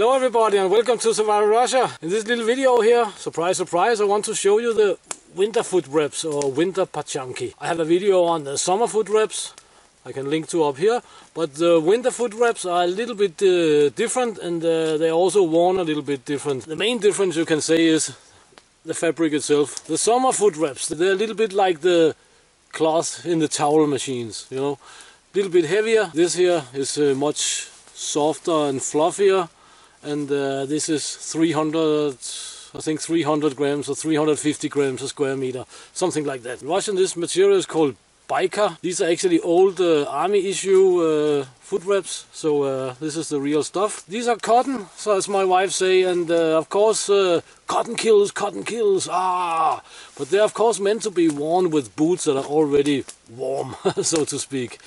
Hello everybody and welcome to Survival Russia. In this little video here, surprise surprise, I want to show you the Winter Foot Wraps or Winter Portyanki. I have a video on the Summer Foot Wraps, I can link to up here, but the Winter Foot Wraps are a little bit different and they are also worn a little bit different. The main difference you can say is the fabric itself. The Summer Foot Wraps, they're a little bit like the cloth in the towel machines, you know, a little bit heavier. This here is much softer and fluffier. And this is 300 grams or 350 grams a square meter, something like that. In Russian this material is called biker. These are actually old army issue foot wraps, so this is the real stuff. These are cotton, so as my wife say, and of course cotton kills, ah! But they're of course meant to be worn with boots that are already warm, so to speak.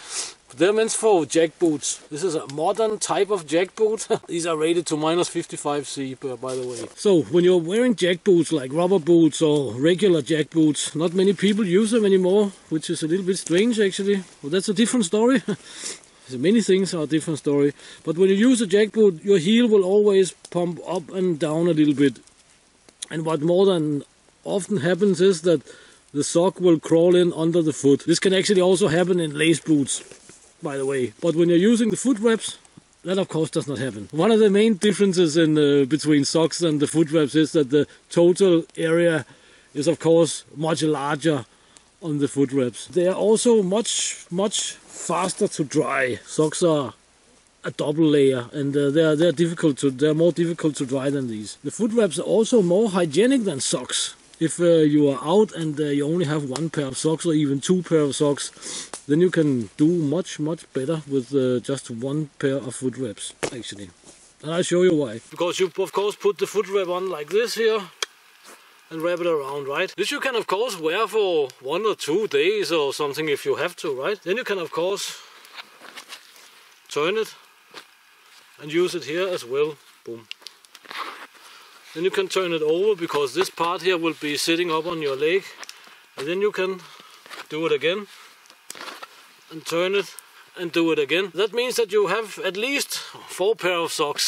They're meant for jack boots. This is a modern type of jack boot. These are rated to -55°C, by the way. So when you're wearing jack boots like rubber boots or regular jack boots, not many people use them anymore, which is a little bit strange actually. But that's a different story. Many things are a different story. But when you use a jack boot, your heel will always pump up and down a little bit. And what more than often happens is that the sock will crawl in under the foot. This can actually also happen in lace boots, by the way, but when you're using the foot wraps, that of course does not happen. One of the main differences in between socks and the foot wraps is that the total area is of course much larger on the foot wraps. They are also much faster to dry. Socks are a double layer and they're more difficult to dry than these. The foot wraps are also more hygienic than socks. If you are out and you only have one pair of socks or even two pair of socks, then you can do much better with just one pair of foot wraps, actually. And I'll show you why. Because you of course put the foot wrap on like this here and wrap it around, right? This you can of course wear for 1 or 2 days or something if you have to, right? Then you can of course turn it and use it here as well. Boom. Then you can turn it over, because this part here will be sitting up on your leg, and then you can do it again and turn it and do it again. That means that you have at least 4 pair of socks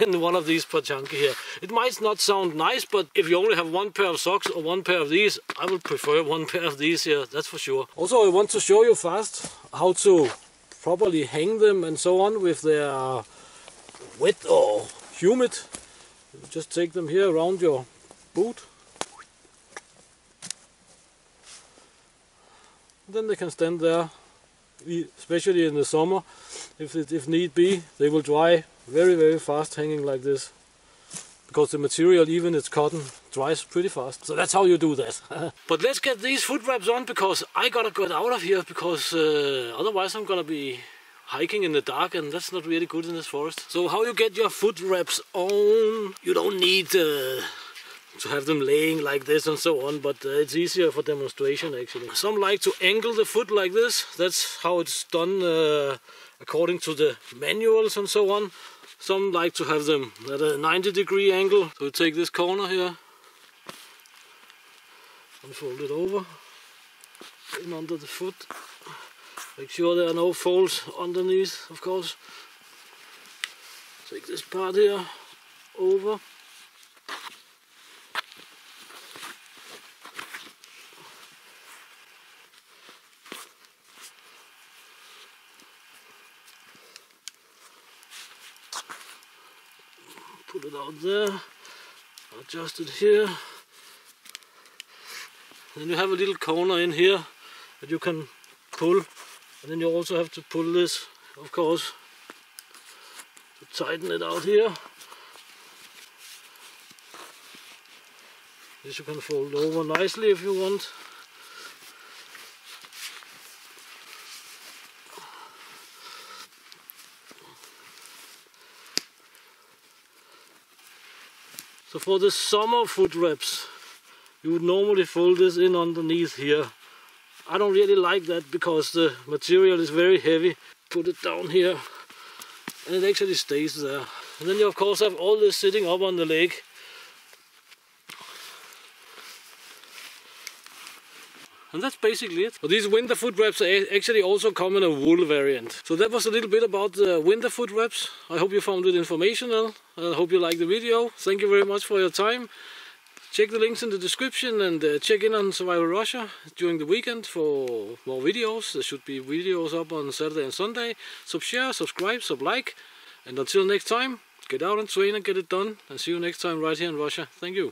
in one of these Portyanki here. It might not sound nice, but if you only have 1 pair of socks or 1 pair of these, I would prefer 1 pair of these here, that's for sure. Also, I want to show you fast how to properly hang them and so on if they are wet or humid. Just take them here around your boot. Then they can stand there, especially in the summer, if need be. They will dry very fast hanging like this, because the material, even it's cotton, dries pretty fast. So that's how you do that. But let's get these foot wraps on, because I gotta get out of here, because otherwise I'm gonna be hiking in the dark, and that's not really good in this forest. So how you get your foot wraps on? You don't need to have them laying like this and so on, but it's easier for demonstration actually. Some like to angle the foot like this. That's how it's done according to the manuals and so on. Some like to have them at a 90-degree angle. So you take this corner here and fold it over in under the foot. Make sure there are no folds underneath, of course. Take this part here over. Put it out there. Adjust it here. Then you have a little corner in here that you can pull. And then you also have to pull this, of course, to tighten it out here. This you can fold over nicely if you want. So for the summer foot wraps, you would normally fold this in underneath here. I don't really like that, because the material is very heavy. Put it down here and it actually stays there. And then you of course have all this sitting up on the leg. And that's basically it. But these winter foot wraps actually also come in a wool variant. So that was a little bit about the winter foot wraps. I hope you found it informational. I hope you liked the video. Thank you very much for your time. Check the links in the description and check in on Survival Russia during the weekend for more videos. There should be videos up on Saturday and Sunday. Share, subscribe, like. And until next time, get out and train and get it done. And see you next time right here in Russia. Thank you.